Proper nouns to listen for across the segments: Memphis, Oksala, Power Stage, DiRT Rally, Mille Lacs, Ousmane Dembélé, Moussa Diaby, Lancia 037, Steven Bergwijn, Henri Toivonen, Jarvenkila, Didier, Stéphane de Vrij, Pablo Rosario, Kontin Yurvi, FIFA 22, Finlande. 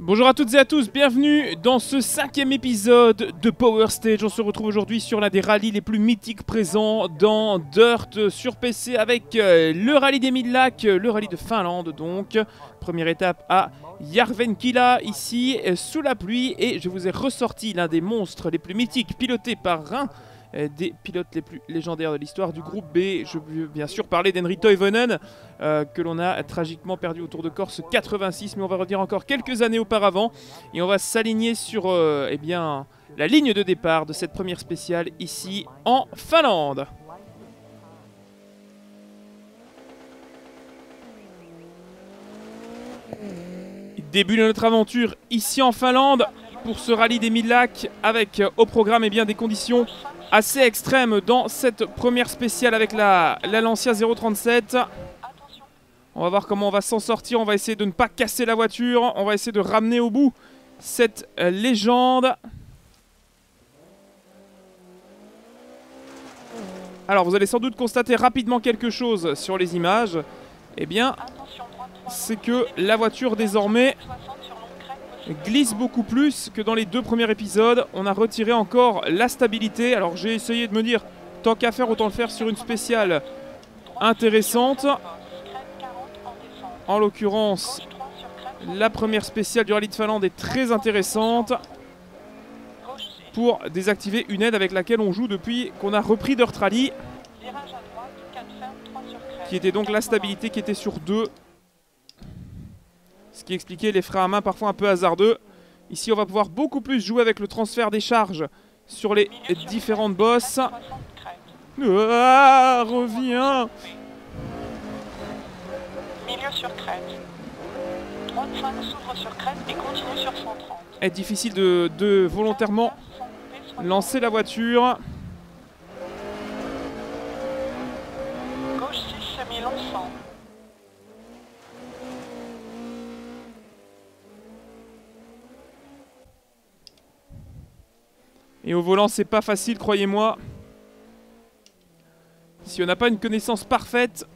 Bonjour à toutes et à tous, bienvenue dans ce 5e épisode de Power Stage. On se retrouve aujourd'hui sur l'un des rallyes les plus mythiques présents dans DiRT sur PC avec le rallye des Mille Lacs, le rallye de Finlande donc. Première étape à Jarvenkila ici sous la pluie et je vous ai ressorti l'un des monstres les plus mythiques piloté par un des pilotes les plus légendaires de l'histoire du groupe B. Je veux bien sûr parler d'Henri Toivonen que l'on a tragiquement perdu au Tour de Corse 86, mais on va revenir encore quelques années auparavant et on va s'aligner sur eh bien, la ligne de départ de cette première spéciale ici en Finlande. Début de notre aventure ici en Finlande pour ce rallye des Mille Lacs avec au programme eh bien, des conditions assez extrême dans cette première spéciale avec la Lancia 037. On va voir comment on va s'en sortir. On va essayer de ne pas casser la voiture. On va essayer de ramener au bout cette légende. Alors vous allez sans doute constater rapidement quelque chose sur les images. Eh bien, c'est que la voiture désormais glisse beaucoup plus que dans les deux premiers épisodes. On a retiré encore la stabilité. Alors j'ai essayé de me dire, tant qu'à faire, autant le faire sur une spéciale intéressante. En l'occurrence, la première spéciale du rallye de Finlande est très intéressante pour désactiver une aide avec laquelle on joue depuis qu'on a repris DiRT Rally, qui était donc la stabilité qui était sur 2. Ce qui expliquait les freins à main parfois un peu hasardeux. Ici, on va pouvoir beaucoup plus jouer avec le transfert des charges sur les différentes bosses. Ah, reviens. Milieu sur crête. Droite 5 s'ouvre sur crête et continue sur 130. Est difficile de volontairement lancer la voiture. Gauche 6 semi-lançant. Et au volant, c'est pas facile, croyez-moi. Si on n'a pas une connaissance parfaite.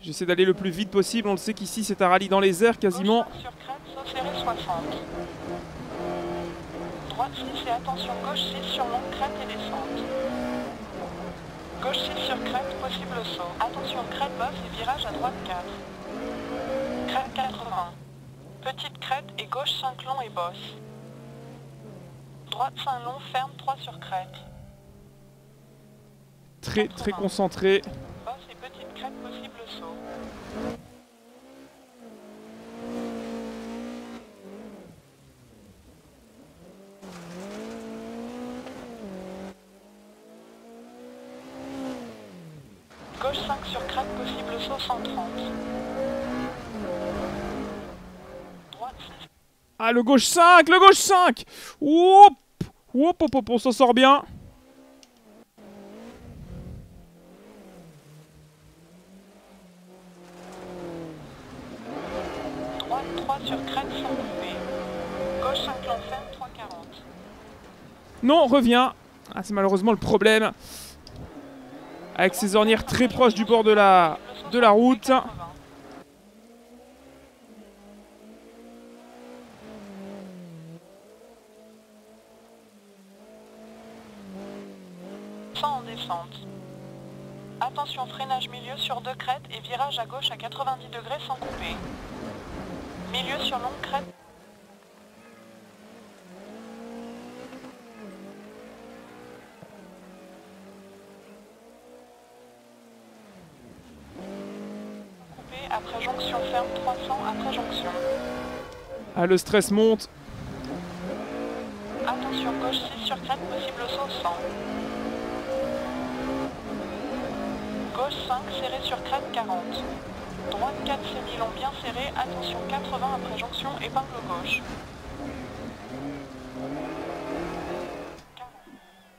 J'essaie d'aller le plus vite possible. On le sait qu'ici, c'est un rallye dans les airs quasiment. Gauche 5 sur crête, saut serré 60. Droite 6 et attention, gauche 6 sur longue crête et descente. Gauche 6 sur crête, possible saut. Attention, crête basse et virage à droite 4. Crête 80. Petite crête et gauche 5 long et bosse. Droite 5 long, ferme 3 sur crête. Très 80. Très concentré. Bosse et petite crête, possible saut. Gauche 5 sur crête, possible saut 130. Ah, le gauche 5, le gauche 5. Oup, oup, oup, oup, on s'en sort bien. Droite 3 sur crête sans couper. Gauche 5 long ferme 340. Non, reviens. Ah, c'est malheureusement le problème. Avec ses ornières très proches du bord de la route. En descente. Attention, freinage milieu sur deux crêtes et virage à gauche à 90 degrés sans couper. Milieu sur longue crête. Coupé, après jonction ferme 300, après jonction. Ah, le stress monte. Attention, gauche 6 sur crête, possible saut 100. Gauche 5, serré sur crête 40. Droite 4 semi-long bien serré, attention 80 après jonction, épingle gauche.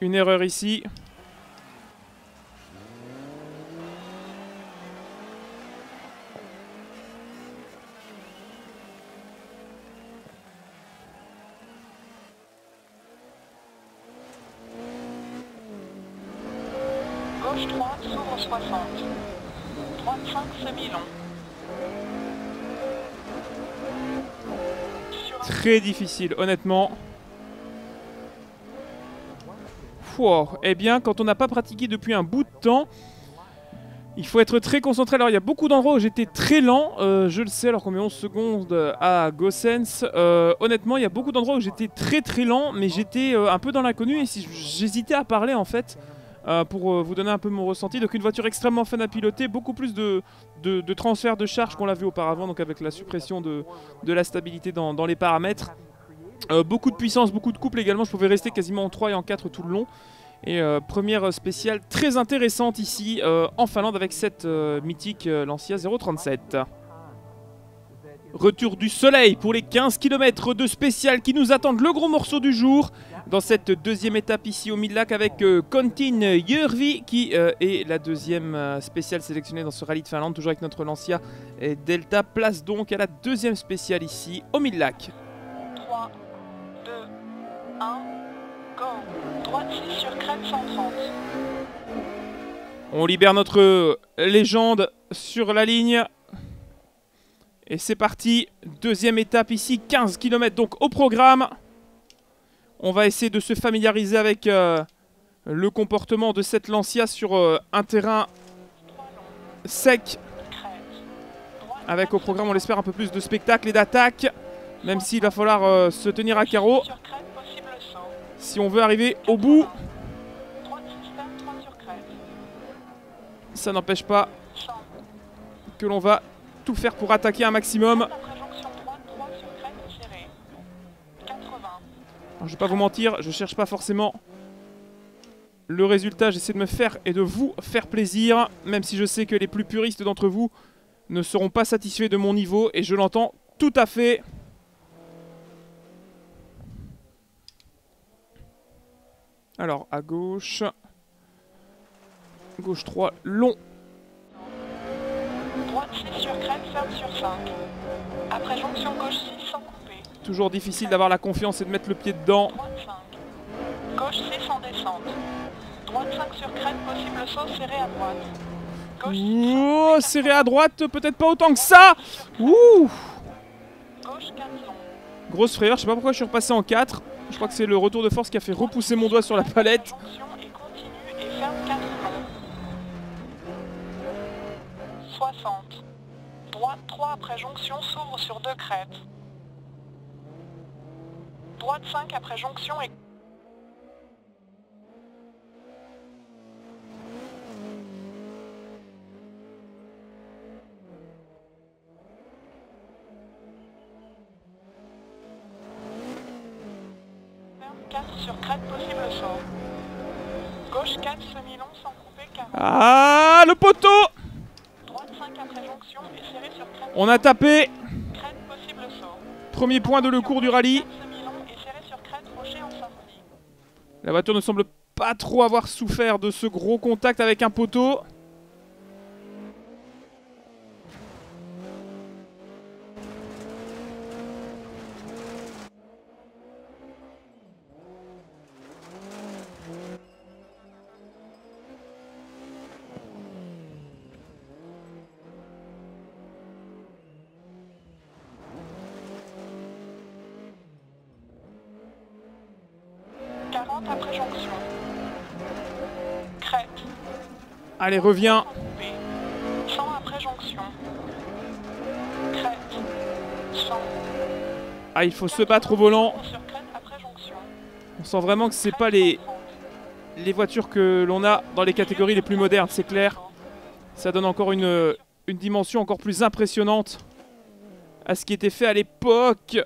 Une erreur ici. Gauche 3, s'ouvre 60. 35 semi-long. Très difficile, honnêtement. Wow. Eh bien, quand on n'a pas pratiqué depuis un bout de temps, il faut être très concentré. Alors, il y a beaucoup d'endroits où j'étais très lent, je le sais, alors qu'on met 11 secondes à GoSense. Honnêtement, il y a beaucoup d'endroits où j'étais très lent, mais j'étais un peu dans l'inconnu et si j'hésitais à parler, en fait, pour vous donner un peu mon ressenti. Donc, une voiture extrêmement fun à piloter, beaucoup plus de transfert de charge qu'on l'a vu auparavant, donc avec la suppression de la stabilité dans les paramètres. Beaucoup de puissance, beaucoup de couple également, je pouvais rester quasiment en 3 et en 4 tout le long. Et première spéciale très intéressante ici en Finlande avec cette mythique Lancia 037. Retour du soleil pour les 15 km de spécial qui nous attendent le gros morceau du jour. Dans cette deuxième étape ici au Mille Lacs avec Kontin Yurvi qui est la deuxième spéciale sélectionnée dans ce rallye de Finlande. Toujours avec notre Lancia et Delta, place donc à la deuxième spéciale ici au Mille Lacs. 3, 2, 1, go. Droite 6 sur crête 130. On libère notre légende sur la ligne. Et c'est parti, deuxième étape ici, 15 km donc au programme. On va essayer de se familiariser avec le comportement de cette Lancia sur un terrain sec. Avec au programme, on l'espère, un peu plus de spectacle et d'attaque. Même s'il va falloir se tenir à carreau si on veut arriver au bout. Ça n'empêche pas que l'on va tout faire pour attaquer un maximum. Alors, je vais pas vous mentir, je cherche pas forcément le résultat, j'essaie de me faire et de vous faire plaisir, même si je sais que les plus puristes d'entre vous ne seront pas satisfaits de mon niveau et je l'entends tout à fait. Alors, à gauche. Gauche 3, long. Droite 6 sur crête, ferme sur 5. Après jonction gauche 6 sans couper. Toujours difficile d'avoir la confiance et de mettre le pied dedans. Droite 5. Gauche 6 en descente. Droite 5 sur crête, possible saut, serré à droite. Gauche 6. Oh, serré à droite, peut-être pas autant que ça. Ouh. Gauche 4 long. Grosse frayeur, je sais pas pourquoi je suis repassé en 4. Je crois que c'est le retour de force qui a fait repousser mon doigt sur la palette. Droite 3 après jonction s'ouvre sur 2 crêtes. Droite 5 après jonction et... sur crête possible sort. Gauche 4 semi-long sans couper 40. Ah, le poteau. Droite 5 après jonction et serré sur crête. On a tapé. Crête possible sort. Premier point de le cours du rallye. 4 semi-long et serré sur crête, rocher en sortie. La voiture ne semble pas trop avoir souffert de ce gros contact avec un poteau. Après jonction. Crête. Allez, reviens. 100 après jonction. Crête. 100. Ah, il faut se battre au volant. On sent vraiment que c'est pas les voitures que l'on a dans les catégories les plus modernes, c'est clair. Ça donne encore une dimension encore plus impressionnante à ce qui était fait à l'époque.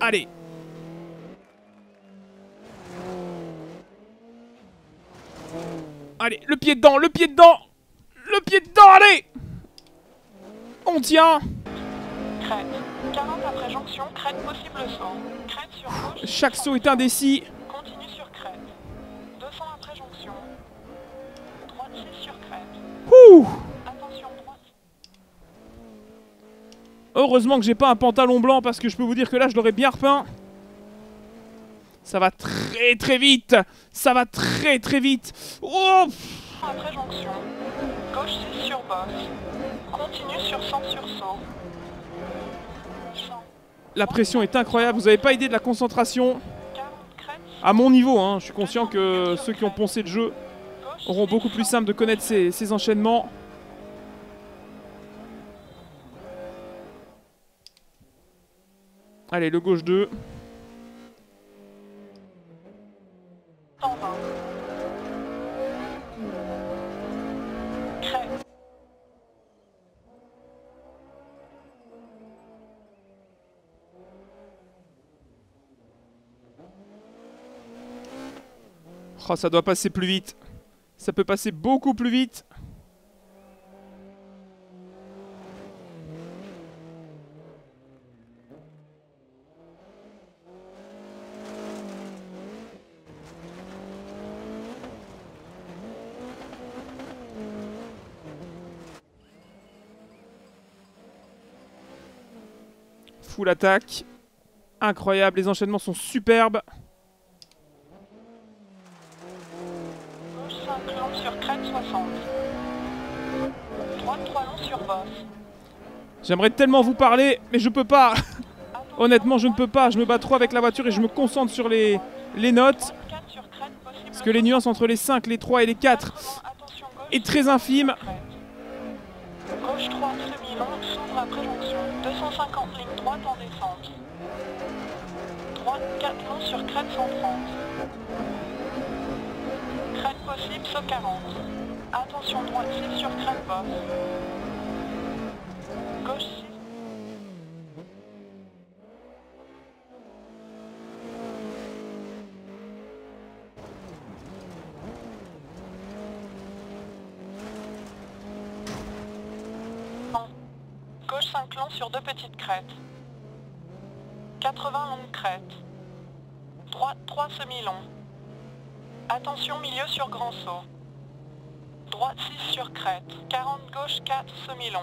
Allez. Allez, le pied dedans, le pied dedans. Le pied dedans, allez. On tient. Crête. 40 après jonction, crête possible 100. Crête sur gauche. Chaque saut est indécis. Continue sur crête. 200 après jonction. Droitier sur crête. Ouh. Attention droite. Heureusement que j'ai pas un pantalon blanc parce que je peux vous dire que là je l'aurais bien repeint. Ça va très vite. Ça va très vite. Oh. Après jonction. Gauche 6 sur bosse. Continue sur 100 sur saut. La pression est incroyable, vous n'avez pas idée de la concentration. À mon niveau, hein, je suis conscient que ceux qui ont poncé le jeu auront beaucoup plus simple de connaître ces enchaînements. Allez, le gauche 2. Oh, ça doit passer plus vite. Ça peut passer beaucoup plus vite. Full attaque. Incroyable, les enchaînements sont superbes. J'aimerais tellement vous parler, mais je peux pas. Honnêtement, je ne peux pas. Je me bats trop avec la voiture et je me concentre sur les notes. Parce que les nuances entre les 5, les 3 et les 4 est très infime. Gauche 3, semi-longue, s'ouvre après jonction. 250 ligne droite en descente. Droite 4 longs sur crête 130. Crête possible, saut 40. Attention, droite 6 sur crête basse. Gauche 6. Gauche 5 longs sur deux petites crêtes. 80 longues crêtes. Droite 3 semi-longs. Attention milieu sur grand saut. Droite 6 sur crête. 40 gauche 4 semi-longs.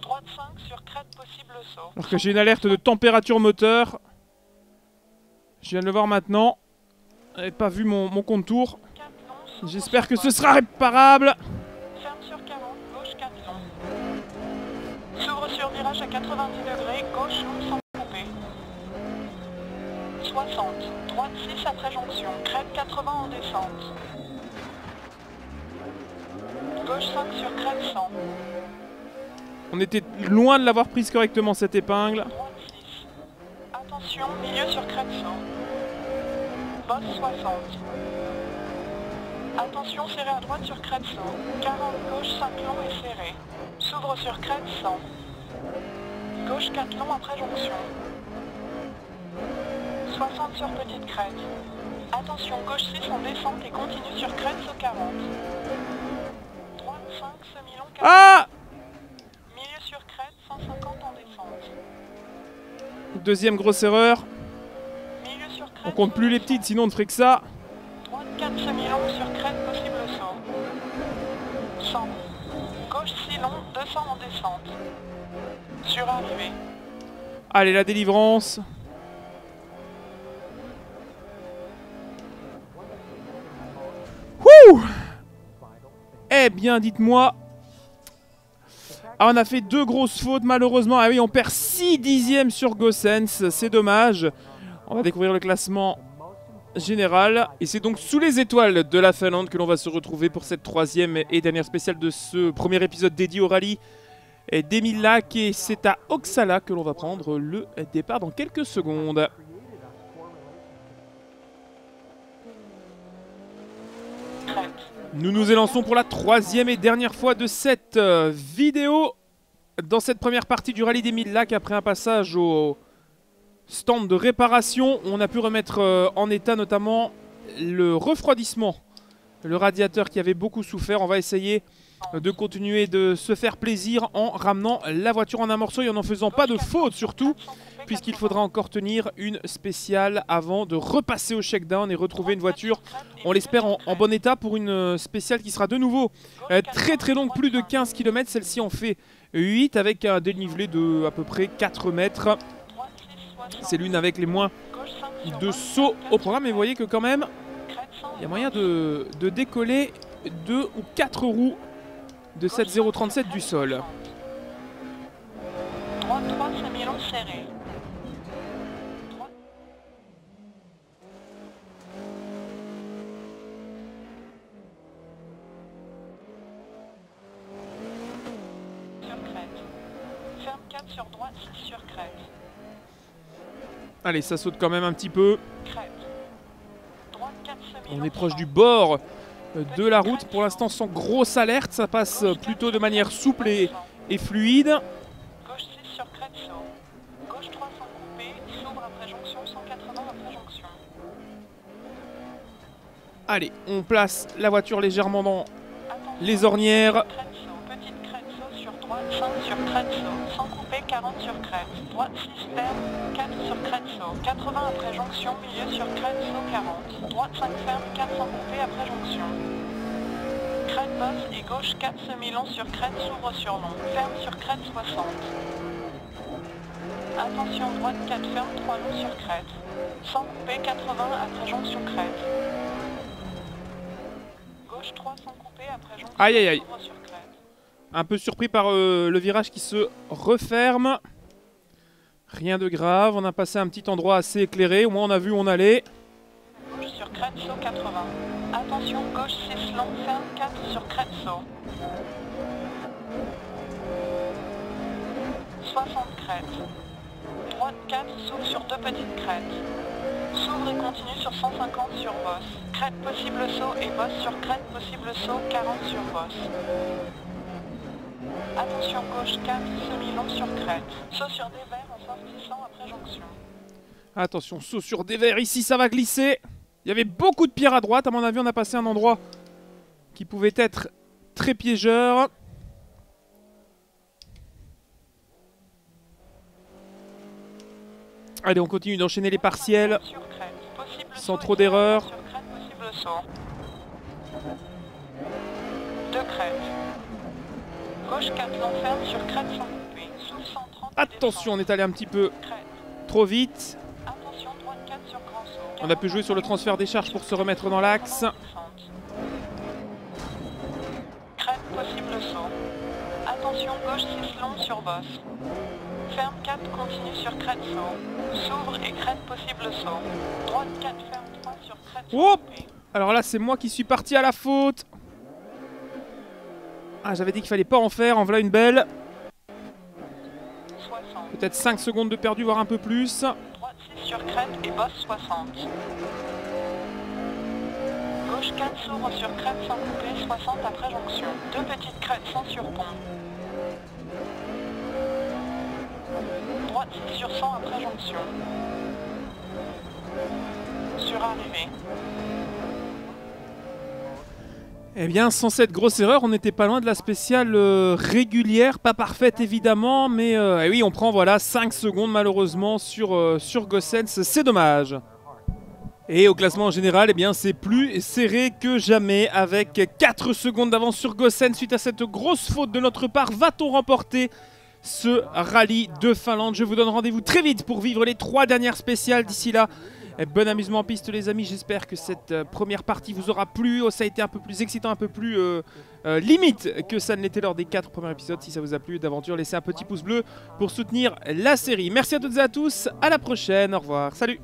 Droite 5 sur crête possible saut. Alors que j'ai une alerte de température moteur. Je viens de le voir maintenant. Je n'avais pas vu mon contour. J'espère que ce sera réparable. Ferme sur 40, gauche 4 longs. S'ouvre sur virage à 90 degrés, gauche long sans couper. 60, droite 6 après jonction, crête 80 en descente. Gauche 5 sur crête 100. On était loin de l'avoir prise correctement cette épingle. Droite 6. Attention, milieu sur crête 100. Bosse 60. Attention, serré à droite sur crête 100. 40 gauche 5 longs et serré. S'ouvre sur crête 100. Gauche 4 longs après jonction. 60 sur petite crête. Attention, gauche 6 en descente et continue sur crête saut 40. Droite 5 semi-long 40. Ah ! Sur crête, 150 en descente. Deuxième grosse erreur. Milieu sur crête, on compte plus les petites, sinon on ne ferait que ça. Droite 4 semi-longue sur crête, possible saut. 100. Gauche 6 longue, 200 en descente. Sur arrivée. Allez, la délivrance. Wouh! Eh bien, dites-moi. Ah, on a fait deux grosses fautes malheureusement. Ah oui, on perd 6 dixièmes sur GoSense, c'est dommage. On va découvrir le classement général. Et c'est donc sous les étoiles de la Finlande que l'on va se retrouver pour cette troisième et dernière spéciale de ce premier épisode dédié au rallye des Mille Lacs. Et c'est à Oksala que l'on va prendre le départ dans quelques secondes. Nous nous élançons pour la troisième et dernière fois de cette vidéo dans cette première partie du rallye des Mille Lacs. Après un passage au stand de réparation, on a pu remettre en état notamment le refroidissement, le radiateur qui avait beaucoup souffert. On va essayer de continuer de se faire plaisir en ramenant la voiture en un morceau et en faisant pas de faute surtout, puisqu'il faudra encore tenir une spéciale avant de repasser au check-down et retrouver une voiture, on l'espère, en bon état pour une spéciale qui sera de nouveau très très longue, plus de 15 km. Celle-ci en fait 8 avec un dénivelé de à peu près 4 mètres. C'est l'une avec les moins de sauts au programme. Mais vous voyez que quand même, il y a moyen de décoller 2 ou 4 roues de cette 037 du sol. Ferme 4 sur droite, 6 sur crête. Allez, ça saute quand même un petit peu. On est proche du bord de la route. Pour l'instant, sans grosse alerte, ça passe plutôt de manière souple et fluide. Allez, on place la voiture légèrement dans les ornières. Petite crête saut sur droite, 5 sur crête saut, sans couper, 40 sur crête. Droite 6 ferme, 4 sur crête saut, 80 après jonction, milieu sur crête saut, 40. Droite 5 ferme, 4 sans couper après jonction. Crête basse et gauche 4 semi-long sur crête, s'ouvre sur long. Ferme sur crête 60. Attention droite 4 ferme, 3 longs sur crête. Sans couper, 80 après jonction crête. Aïe aïe aïe. Un peu surpris par le virage qui se referme. Rien de grave, on a passé un petit endroit assez éclairé, au moins on a vu où on allait. Gauche sur crête saut 80. Attention gauche 6 long, ferme 4 sur crête saut. 60 crête. Droite 4 s'ouvre sur deux petites crêtes. S'ouvre et continue sur 150 sur bosse. Crête possible saut et bosse sur crête possible saut, 40 sur bosse. Attention gauche 4, semi-long sur crête. Saut sur dévers en sortissant après jonction. Attention, saut sur dévers, ici ça va glisser. Il y avait beaucoup de pierres à droite, à mon avis on a passé un endroit qui pouvait être très piégeur. Allez, on continue d'enchaîner les partiels sans trop d'erreurs. Attention, on est allé un petit peu trop vite. On a pu jouer sur le transfert des charges pour se remettre dans l'axe. Crête possible saut. Attention gauche 6 long sur bosse. Ferme 4, continue sur crête saut. S'ouvre et crête possible saut. Droite 4, ferme 3 sur crête saut. Alors là, c'est moi qui suis parti à la faute. Ah, j'avais dit qu'il fallait pas en faire. En voilà une belle. Peut-être 5 secondes de perdu, voire un peu plus. Droite 6 sur crête et bosse 60. Gauche 4 s'ouvre sur crête sans couper, 60 après jonction. Deux petites crêtes sans surpont. Droite 6 sur 100 après jonction. Sur arrivée. Eh bien, sans cette grosse erreur, on n'était pas loin de la spéciale régulière. Pas parfaite, évidemment, mais eh oui, on prend voilà 5 secondes, malheureusement, sur Gossens. C'est dommage. Et au classement en général, eh bien, c'est plus serré que jamais, avec 4 secondes d'avance sur Gossens. Suite à cette grosse faute de notre part, va-t-on remporter ce rallye de Finlande? Je vous donne rendez-vous très vite pour vivre les 3 dernières spéciales. D'ici là, et bon amusement en piste les amis, j'espère que cette première partie vous aura plu. Ça a été un peu plus excitant, un peu plus limite que ça ne l'était lors des 4 premiers épisodes. Si ça vous a plu d'aventure, laissez un petit pouce bleu pour soutenir la série. Merci à toutes et à tous, à la prochaine, au revoir, salut.